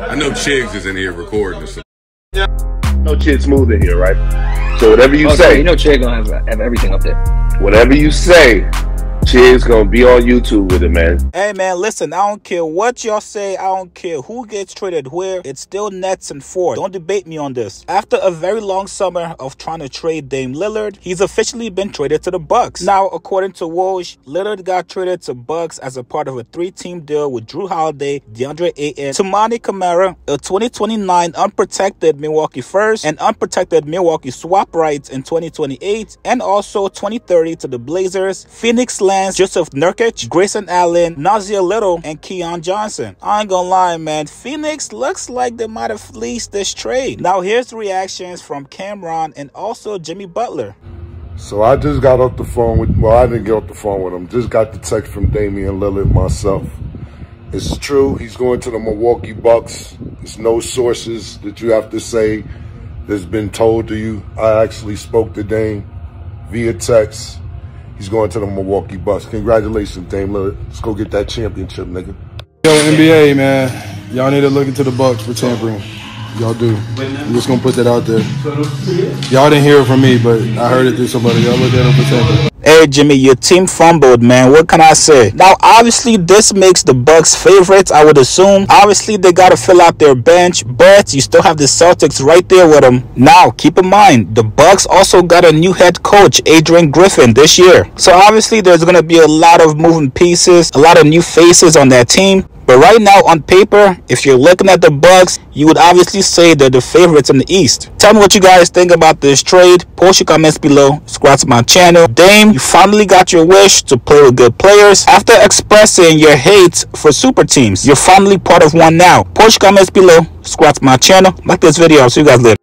I know Chigs is in here recording. So. No Chigs Smooth in here, right? So whatever you say, you know Chigs gonna have everything up there. Whatever you say, Chigs gonna be on YouTube with it, man. Hey man, listen, I don't care what y'all say, I don't care who gets traded where, it's still Nets and four. Don't debate me on this. After a very long summer of trying to trade Dame Lillard, he's officially been traded to the Bucks. Now, according to Woj, Lillard got traded to Bucks as a part of a 3-team deal with Drew Holiday, DeAndre Ayton, Tamani Camara, a 2029 unprotected Milwaukee first, and unprotected Milwaukee swap rights in 2028, and also 2030 to the Blazers, Phoenix Lance, Joseph Nurkic, Grayson Allen, Nazia Little, and Keon Johnson. I ain't gonna lie, man. Phoenix looks like they might have fleeced this trade. Now here's the reactions from Cam'ron and also Jimmy Butler. So I just got off the phone with, well, I didn't get off the phone with him. Just got the text from Damian Lillard myself. It's true. He's going to the Milwaukee Bucks. There's no sources that you have to say that's been told to you. I actually spoke to Dame via text. He's going to the Milwaukee Bucks. Congratulations, Dame Lillard. Let's go get that championship, nigga. Yo, NBA, man. Y'all need to look into the Bucks for tampering. Y'all do. I'm just going to put that out there. Y'all didn't hear it from me, but I heard it through somebody. Y'all looked at him for tampering. Hey, Jimmy, your team fumbled, man. What can I say? Now, obviously, this makes the Bucks favorites, I would assume. Obviously, they got to fill out their bench, but you still have the Celtics right there with them. Now, keep in mind, the Bucks also got a new head coach, Adrian Griffin, this year. So, obviously, there's going to be a lot of moving pieces, a lot of new faces on that team. But right now, on paper, if you're looking at the Bucks, you would obviously say they're the favorites in the East. Tell me what you guys think about this trade. Post your comments below. Subscribe to my channel. Dame, you finally got your wish to play with good players. After expressing your hate for super teams, you're finally part of one now. Post your comments below. Subscribe to my channel. Like this video. I'll see you guys later.